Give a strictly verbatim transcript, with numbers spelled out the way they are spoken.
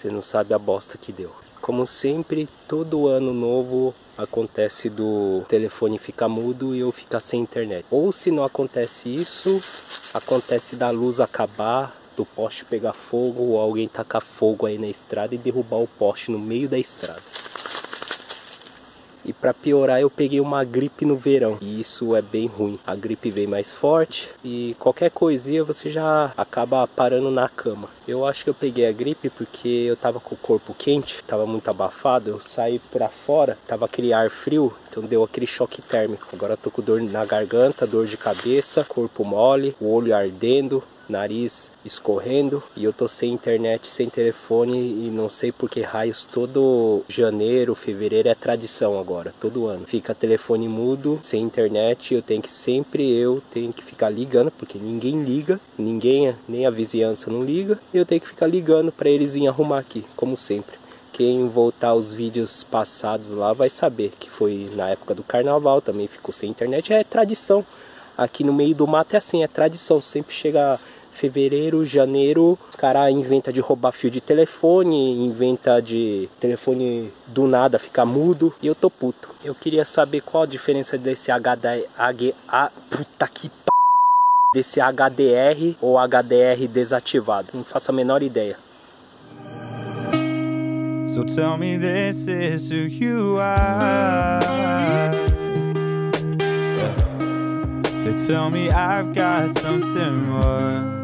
Você não sabe a bosta que deu. Como sempre, todo ano novo acontece do telefone ficar mudo e eu ficar sem internet. Ou se não acontece isso, acontece da luz acabar, do poste pegar fogo ou alguém tacar fogo aí na estrada e derrubar o poste no meio da estrada. E para piorar, eu peguei uma gripe no verão e isso é bem ruim. A gripe vem mais forte e qualquer coisinha você já acaba parando na cama. Eu acho que eu peguei a gripe porque eu tava com o corpo quente, tava muito abafado, eu saí para fora, tava aquele ar frio, então deu aquele choque térmico. Agora eu tô com dor na garganta, dor de cabeça, corpo mole, o olho ardendo, nariz escorrendo, e eu tô sem internet, sem telefone, e não sei por que raios todo janeiro, fevereiro é tradição agora, todo ano. Fica telefone mudo, sem internet, eu tenho que sempre, eu tenho que ficar ligando, porque ninguém liga, ninguém, nem a vizinhança não liga, e eu tenho que ficar ligando para eles virem arrumar aqui, como sempre. Quem voltar aos vídeos passados lá vai saber que foi na época do carnaval, também ficou sem internet, é tradição. Aqui no meio do mato é assim, é tradição, sempre chega fevereiro, janeiro, os caras inventam de roubar fio de telefone, inventa de telefone do nada ficar mudo, e eu tô puto. Eu queria saber qual a diferença desse H D R, puta que p... desse H D R ou H D R desativado, não faço a menor ideia. So tell me this is who you are. They tell me I've got something more.